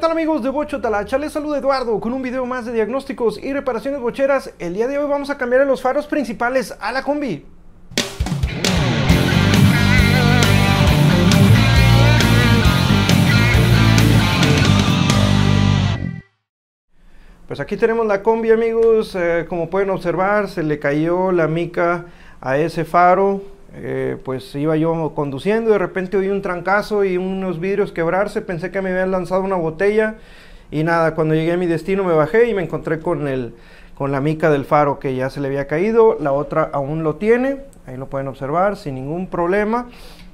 ¿Qué tal amigos de Bocho Talacha? Les saluda Eduardo con un video más de diagnósticos y reparaciones bocheras. El día de hoy vamos a cambiar los faros principales a la combi. Pues aquí tenemos la combi amigos, como pueden observar se le cayó la mica a ese faro. Pues iba yo conduciendo, de repente oí un trancazo y unos vidrios quebrarse, pensé que me habían lanzado una botella y nada, cuando llegué a mi destino me bajé y me encontré con la mica del faro que ya se le había caído, la otra aún lo tiene, ahí lo pueden observar sin ningún problema.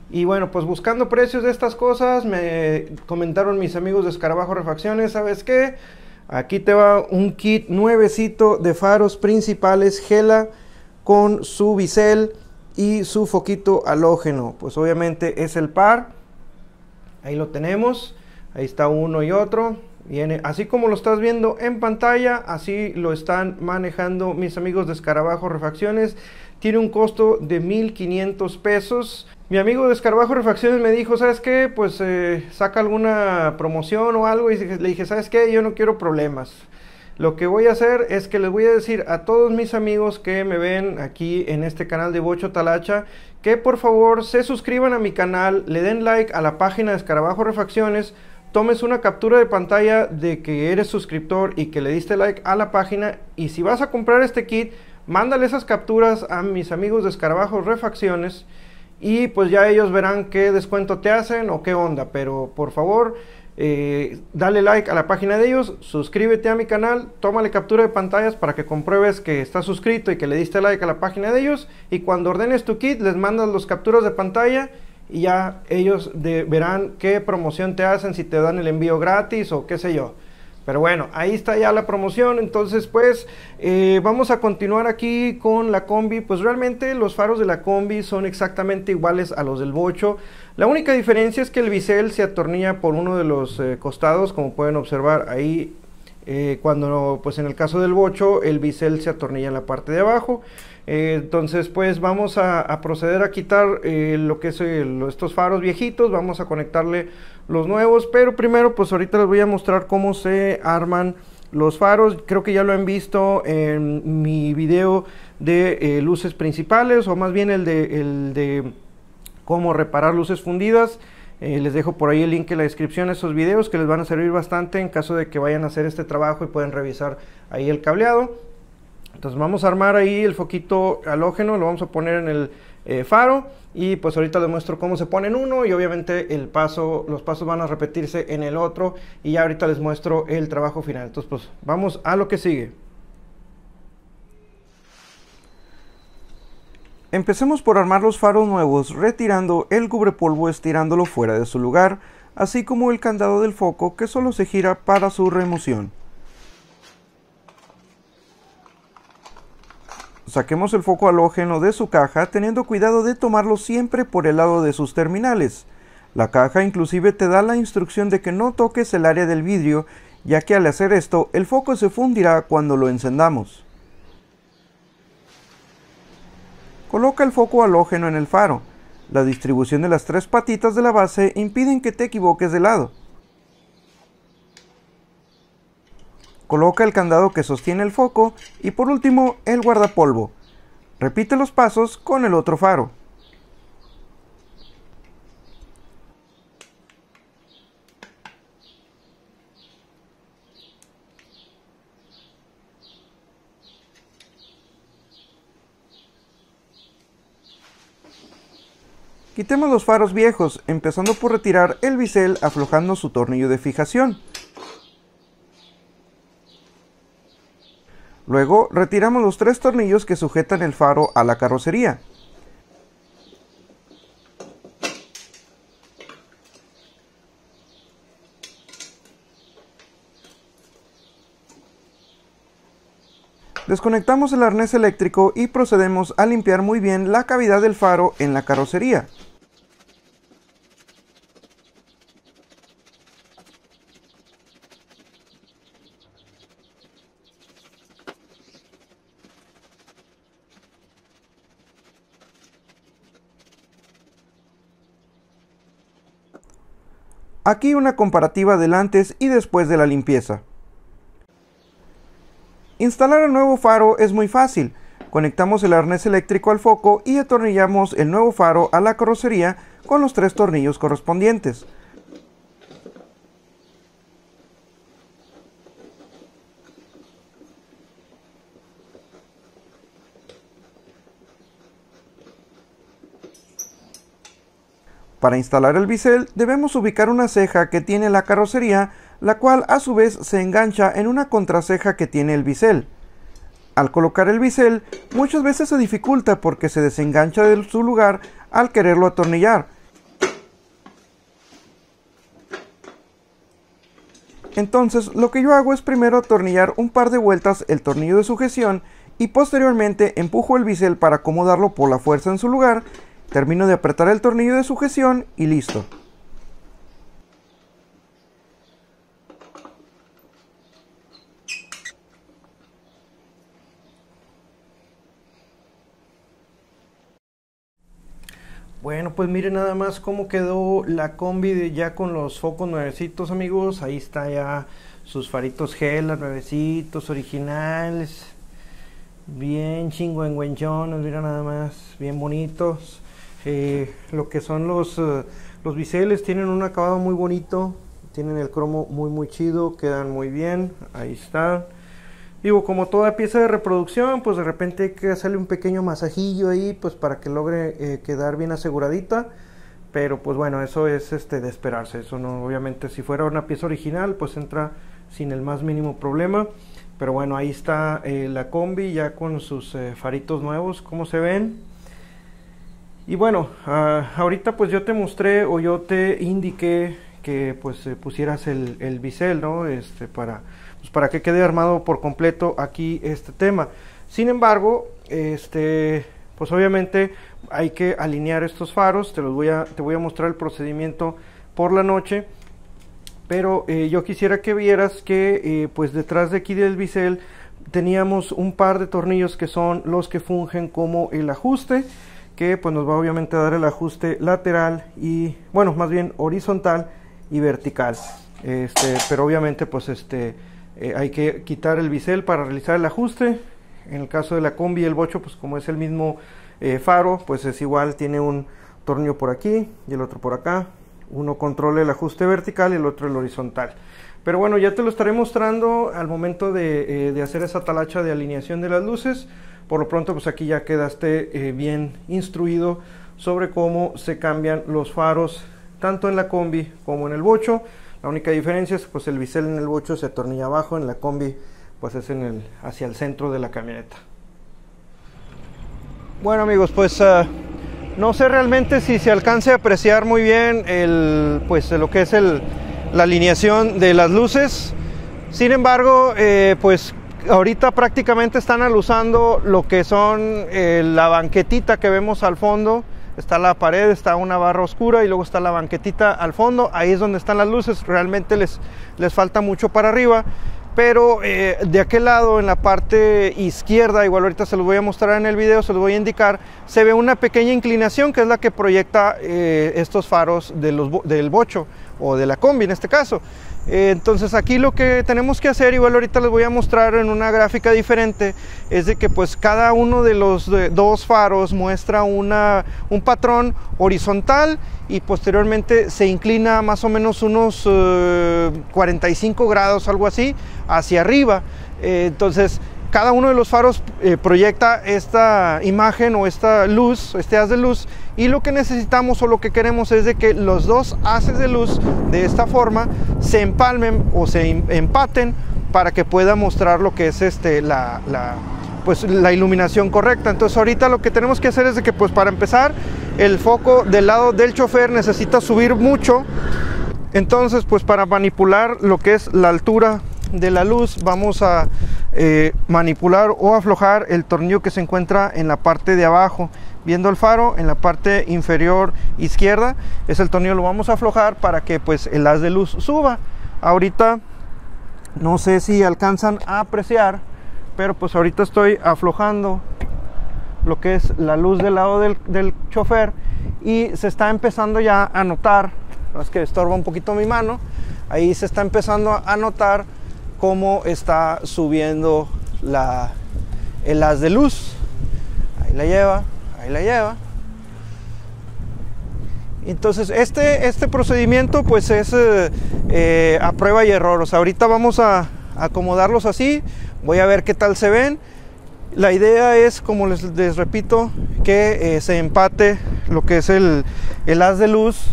Y bueno, pues buscando precios de estas cosas me comentaron mis amigos de Escarabajo Refacciones, ¿sabes qué? Aquí te va un kit nuevecito de faros principales Hella con su bisel y su foquito halógeno. Pues obviamente es el par, ahí lo tenemos, ahí está uno y otro, viene así como lo estás viendo en pantalla, así lo están manejando mis amigos de Escarabajo Refacciones. Tiene un costo de 1,500 pesos. Mi amigo de Escarabajo Refacciones me dijo, ¿sabes qué? Pues saca alguna promoción o algo, y le dije, ¿sabes qué? Yo no quiero problemas. Lo que voy a hacer es que les voy a decir a todos mis amigos que me ven aquí en este canal de Bocho Talacha que por favor se suscriban a mi canal, le den like a la página de Escarabajo Refacciones, tomes una captura de pantalla de que eres suscriptor y que le diste like a la página, y si vas a comprar este kit, mándale esas capturas a mis amigos de Escarabajo Refacciones y pues ya ellos verán qué descuento te hacen o qué onda, pero por favor... dale like a la página de ellos, suscríbete a mi canal, tómale captura de pantallas para que compruebes que estás suscrito y que le diste like a la página de ellos, y cuando ordenes tu kit les mandas los capturas de pantalla y ya ellos verán qué promoción te hacen, si te dan el envío gratis o qué sé yo. Pero bueno, ahí está ya la promoción. Entonces pues vamos a continuar aquí con la combi. Pues realmente los faros de la combi son exactamente iguales a los del Bocho. La única diferencia es que el bisel se atornilla por uno de los costados, como pueden observar ahí. Cuando pues en el caso del Bocho el bisel se atornilla en la parte de abajo. Entonces pues vamos a proceder a quitar lo que es estos faros viejitos, vamos a conectarle los nuevos, pero primero pues ahorita les voy a mostrar cómo se arman los faros. Creo que ya lo han visto en mi video de luces principales, o más bien el de cómo reparar luces fundidas. Les dejo por ahí el link en la descripción a esos videos que les van a servir bastante en caso de que vayan a hacer este trabajo y pueden revisar ahí el cableado. Entonces vamos a armar ahí el foquito halógeno, lo vamos a poner en el faro y pues ahorita les muestro cómo se pone en uno y obviamente los pasos van a repetirse en el otro, y ya ahorita les muestro el trabajo final. Entonces pues vamos a lo que sigue. Empecemos por armar los faros nuevos retirando el cubrepolvo, estirándolo fuera de su lugar, así como el candado del foco que solo se gira para su remoción. Saquemos el foco halógeno de su caja teniendo cuidado de tomarlo siempre por el lado de sus terminales. La caja inclusive te da la instrucción de que no toques el área del vidrio, ya que al hacer esto el foco se fundirá cuando lo encendamos. Coloca el foco halógeno en el faro. La distribución de las tres patitas de la base impiden que te equivoques de lado. Coloca el candado que sostiene el foco y por último el guardapolvo. Repite los pasos con el otro faro. Quitemos los faros viejos, empezando por retirar el bisel aflojando su tornillo de fijación. Luego retiramos los tres tornillos que sujetan el faro a la carrocería. Desconectamos el arnés eléctrico y procedemos a limpiar muy bien la cavidad del faro en la carrocería. Aquí una comparativa del antes y después de la limpieza. Instalar el nuevo faro es muy fácil. Conectamos el arnés eléctrico al foco y atornillamos el nuevo faro a la carrocería con los 3 tornillos correspondientes. Para instalar el bisel debemos ubicar una ceja que tiene la carrocería, la cual a su vez se engancha en una contraceja que tiene el bisel. Al colocar el bisel, muchas veces se dificulta porque se desengancha de su lugar al quererlo atornillar. Entonces, lo que yo hago es primero atornillar un par de vueltas el tornillo de sujeción y posteriormente empujo el bisel para acomodarlo por la fuerza en su lugar. Termino de apretar el tornillo de sujeción y listo. Bueno, pues miren nada más cómo quedó la combi ya con los focos nuevecitos, amigos. Ahí está ya sus faritos Hella nuevecitos, originales. Bien chingüengüenchones, miren nada más, bien bonitos. Lo que son los biseles tienen un acabado muy bonito. Tienen el cromo muy chido, quedan muy bien. Ahí está. Digo, como toda pieza de reproducción, pues de repente hay que hacerle un pequeño masajillo ahí, pues para que logre quedar bien aseguradita. Pero pues bueno, eso es de esperarse. Eso no, obviamente, si fuera una pieza original, pues entra sin el más mínimo problema. Pero bueno, ahí está la combi ya con sus faritos nuevos, como se ven. Y bueno, ahorita pues yo te mostré o yo te indiqué que pues pusieras el bisel, ¿no? Para que quede armado por completo aquí este tema. Sin embargo, pues obviamente hay que alinear estos faros. Te voy a mostrar el procedimiento por la noche, pero yo quisiera que vieras que pues detrás de aquí del bisel teníamos un par de tornillos que son los que fungen como el ajuste, que pues nos va obviamente a dar el ajuste lateral y, bueno, más bien horizontal y vertical. Pero obviamente pues hay que quitar el bisel para realizar el ajuste. En el caso de la combi y el bocho, pues como es el mismo faro, pues es igual, tiene un tornillo por aquí y el otro por acá. Uno controla el ajuste vertical y el otro el horizontal. Pero bueno, ya te lo estaré mostrando al momento de hacer esa talacha de alineación de las luces. Por lo pronto, pues aquí ya quedaste bien instruido sobre cómo se cambian los faros tanto en la combi como en el bocho. La única diferencia es pues el bisel en el bocho se atornilla abajo, en la combi pues es hacia el centro de la camioneta. Bueno, amigos, pues no sé realmente si se alcance a apreciar muy bien lo que es la alineación de las luces. Sin embargo, pues ahorita prácticamente están aluzando lo que son la banquetita que vemos al fondo. Está la pared, está una barra oscura y luego está la banquetita al fondo. Ahí es donde están las luces. Realmente les falta mucho para arriba. Pero de aquel lado, en la parte izquierda, igual ahorita se los voy a mostrar en el video, se los voy a indicar, se ve una pequeña inclinación que es la que proyecta estos faros del bocho o de la combi en este caso. Entonces aquí lo que tenemos que hacer, igual ahorita les voy a mostrar en una gráfica diferente, es de que pues cada uno de los dos faros muestra un patrón horizontal y posteriormente se inclina más o menos unos 45 grados, algo así, hacia arriba. Entonces cada uno de los faros proyecta esta imagen o esta luz, este haz de luz, y lo que necesitamos o lo que queremos es de que los dos haces de luz de esta forma se empalmen o se empaten para que pueda mostrar lo que es la iluminación correcta. Entonces ahorita lo que tenemos que hacer es de que, pues para empezar, el foco del lado del chofer necesita subir mucho. Entonces pues para manipular lo que es la altura de la luz vamos a manipular o aflojar el tornillo que se encuentra en la parte de abajo viendo el faro, en la parte inferior izquierda. Ese tornillo lo vamos a aflojar para que pues el haz de luz suba. Ahorita no sé si alcanzan a apreciar, pero pues ahorita estoy aflojando lo que es la luz del lado del chofer y se está empezando ya a notar no es que estorba un poquito mi mano, ahí se está empezando a notar cómo está subiendo el haz de luz. Ahí la lleva, ahí la lleva. Entonces este procedimiento pues es a prueba y error. O sea, ahorita vamos a acomodarlos así, voy a ver qué tal se ven. La idea es, como les repito, que se empate lo que es el haz de luz,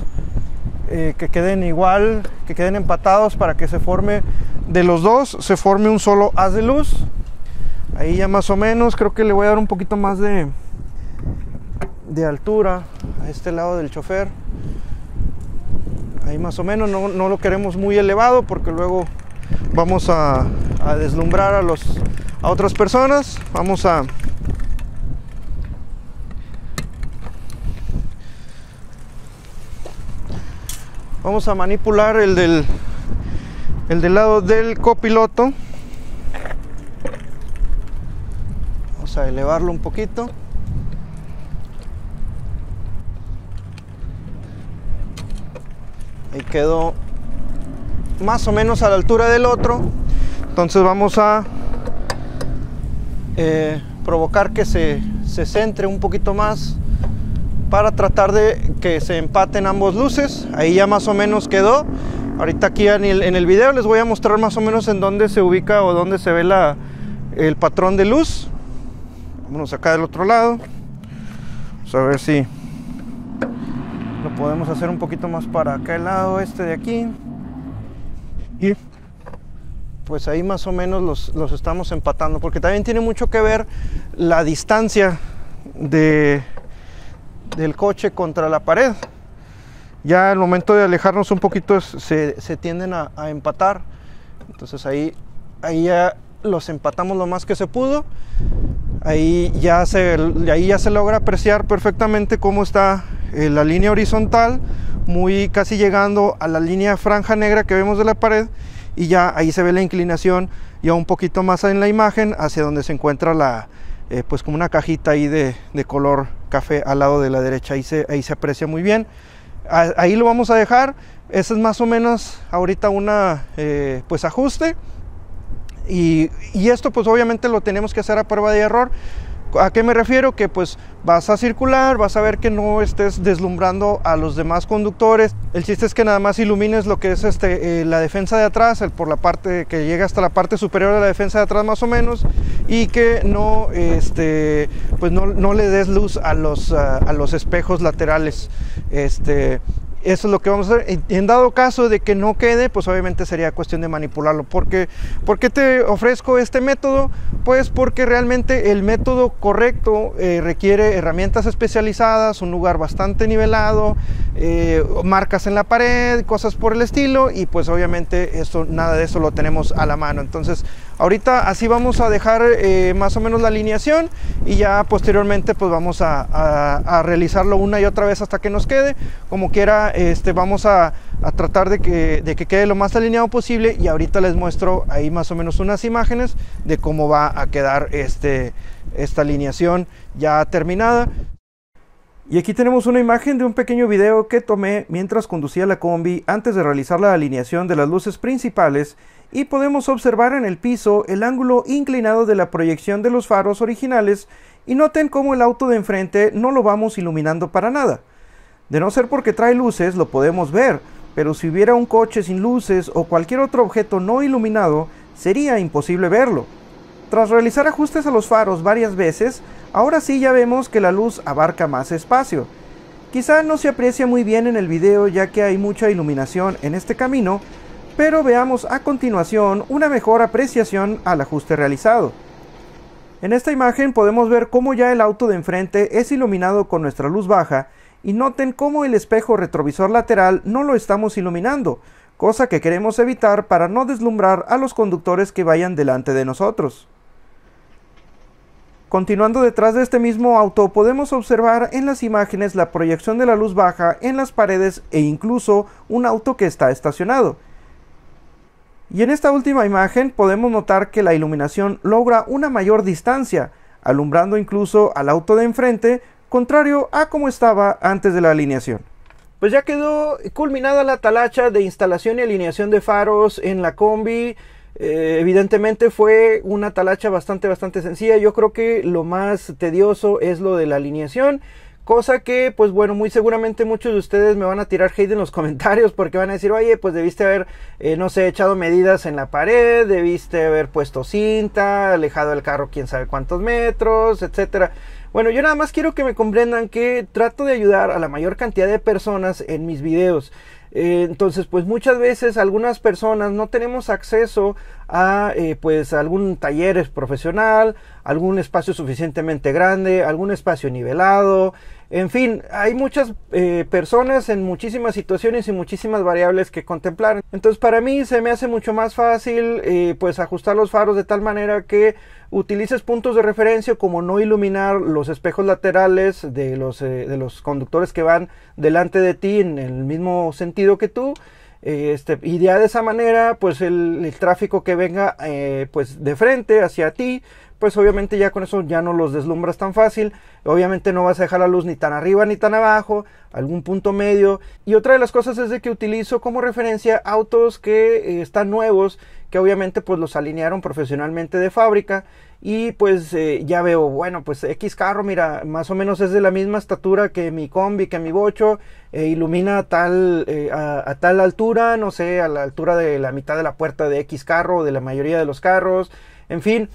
que queden igual, que queden empatados para que se forme de los dos, se forme un solo haz de luz. Ahí ya más o menos, creo que le voy a dar un poquito más de altura a este lado del chofer. Ahí más o menos, no lo queremos muy elevado porque luego vamos a deslumbrar a otras personas. Vamos a manipular el del lado del copiloto. Vamos a elevarlo un poquito. Ahí quedó más o menos a la altura del otro. Entonces vamos a provocar que se centre un poquito más para tratar de que se empaten ambos luces. Ahí ya más o menos quedó. Ahorita aquí en el video les voy a mostrar más o menos en dónde se ubica o dónde se ve el patrón de luz. Vámonos acá del otro lado. Vamos a ver si lo podemos hacer un poquito más para acá, el lado este de aquí. Y pues ahí más o menos los estamos empatando, porque también tiene mucho que ver la distancia del coche contra la pared. Ya al momento de alejarnos un poquito se tienden a empatar. Entonces ahí ya los empatamos lo más que se pudo. Ahí ya se logra apreciar perfectamente cómo está la línea horizontal, muy casi llegando a la línea franja negra que vemos de la pared, y ya ahí se ve la inclinación ya un poquito más en la imagen hacia donde se encuentra pues como una cajita ahí de color café al lado de la derecha. Ahí se aprecia muy bien. Ahí lo vamos a dejar. Ese es más o menos ahorita una pues ajuste. Y esto pues obviamente lo tenemos que hacer a prueba de error. ¿A qué me refiero? Que pues vas a circular, vas a ver que no estés deslumbrando a los demás conductores. El chiste es que nada más ilumines lo que es la defensa de atrás, por la parte que llega hasta la parte superior de la defensa de atrás más o menos, y que no, pues no le des luz a los espejos laterales. Eso es lo que vamos a hacer. En dado caso de que no quede, pues obviamente sería cuestión de manipularlo. ¿Por qué te ofrezco este método? Pues porque realmente el método correcto requiere herramientas especializadas, un lugar bastante nivelado, marcas en la pared, cosas por el estilo, y pues obviamente nada de eso lo tenemos a la mano. Entonces ahorita así vamos a dejar más o menos la alineación, y ya posteriormente pues vamos a realizarlo una y otra vez hasta que nos quede. Como quiera, vamos a tratar de que quede lo más alineado posible, y ahorita les muestro ahí más o menos unas imágenes de cómo va a quedar esta alineación ya terminada. Y aquí tenemos una imagen de un pequeño video que tomé mientras conducía la combi antes de realizar la alineación de las luces principales, y podemos observar en el piso el ángulo inclinado de la proyección de los faros originales, y noten cómo el auto de enfrente no lo vamos iluminando para nada. De no ser porque trae luces lo podemos ver, pero si hubiera un coche sin luces o cualquier otro objeto no iluminado, sería imposible verlo. Tras realizar ajustes a los faros varias veces, ahora sí ya vemos que la luz abarca más espacio. Quizá no se aprecia muy bien en el video ya que hay mucha iluminación en este camino, pero veamos a continuación una mejor apreciación al ajuste realizado. En esta imagen podemos ver cómo ya el auto de enfrente es iluminado con nuestra luz baja, y noten cómo el espejo retrovisor lateral no lo estamos iluminando, cosa que queremos evitar para no deslumbrar a los conductores que vayan delante de nosotros. Continuando detrás de este mismo auto, podemos observar en las imágenes la proyección de la luz baja en las paredes e incluso un auto que está estacionado. Y en esta última imagen podemos notar que la iluminación logra una mayor distancia, alumbrando incluso al auto de enfrente, contrario a como estaba antes de la alineación. pues ya quedó culminada la talacha de instalación y alineación de faros en la combi. Evidentemente fue una talacha bastante sencilla. Yo creo que lo más tedioso es lo de la alineación, cosa que, pues bueno, muy seguramente muchos de ustedes me van a tirar hate en los comentarios, porque van a decir, oye, pues debiste haber, no sé, echado medidas en la pared, debiste haber puesto cinta, alejado el carro quién sabe cuántos metros, etcétera. Bueno, yo nada más quiero que me comprendan que trato de ayudar a la mayor cantidad de personas en mis videos. Entonces, pues muchas veces algunas personas no tenemos acceso a pues algún taller profesional, algún espacio suficientemente grande, algún espacio nivelado. En fin, hay muchas personas en muchísimas situaciones y muchísimas variables que contemplar. Entonces, para mí se me hace mucho más fácil pues ajustar los faros de tal manera que utilices puntos de referencia, como no iluminar los espejos laterales de los conductores que van delante de ti en el mismo sentido que tú. Y ya de esa manera, pues el tráfico que venga pues de frente hacia ti, pues obviamente ya con eso ya no los deslumbras tan fácil. Obviamente no vas a dejar la luz ni tan arriba ni tan abajo, algún punto medio. Y otra de las cosas es de que utilizo como referencia autos que están nuevos, que obviamente pues los alinearon profesionalmente de fábrica. Y pues ya veo, bueno, pues X carro, mira, más o menos es de la misma estatura que mi combi, que mi bocho, ilumina a tal altura, no sé, a la altura de la mitad de la puerta de X carro, de la mayoría de los carros. En fin,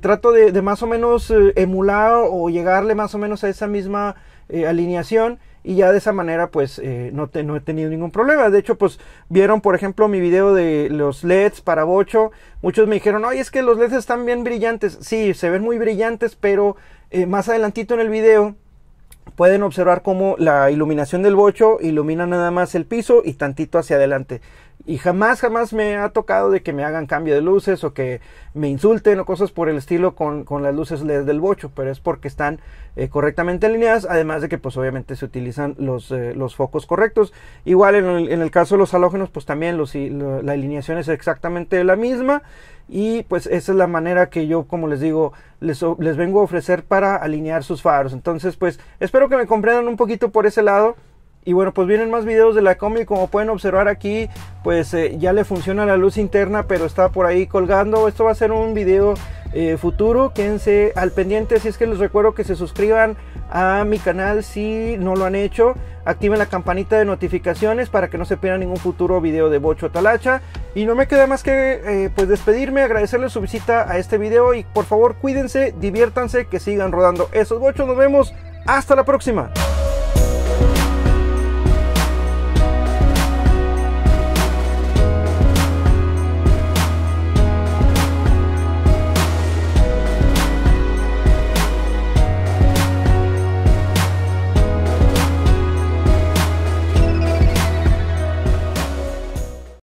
trato de más o menos emular o llegarle más o menos a esa misma alineación, y ya de esa manera pues no he tenido ningún problema. De hecho, pues vieron por ejemplo mi video de los LEDs para bocho. Muchos me dijeron, oye, es que los LEDs están bien brillantes. Sí, se ven muy brillantes, pero más adelantito en el video pueden observar cómo la iluminación del bocho ilumina nada más el piso y tantito hacia adelante. Y jamás me ha tocado de que me hagan cambio de luces o que me insulten o cosas por el estilo con las luces LED del bocho, pero es porque están correctamente alineadas, además de que pues obviamente se utilizan los focos correctos. Igual en el caso de los halógenos, pues también la alineación es exactamente la misma, y pues esa es la manera que yo, como les digo, les vengo a ofrecer para alinear sus faros. Entonces pues espero que me comprendan un poquito por ese lado. Y bueno, pues vienen más videos de la combi. Como pueden observar aquí, pues ya le funciona la luz interna, pero está por ahí colgando. Esto va a ser un video futuro. Quédense al pendiente. Así es que les recuerdo que se suscriban a mi canal si no lo han hecho. Activen la campanita de notificaciones para que no se pierdan ningún futuro video de Bocho Talacha. Y no me queda más que pues despedirme, agradecerles su visita a este video. Y por favor, cuídense, diviértanse, que sigan rodando esos bochos. Nos vemos. Hasta la próxima.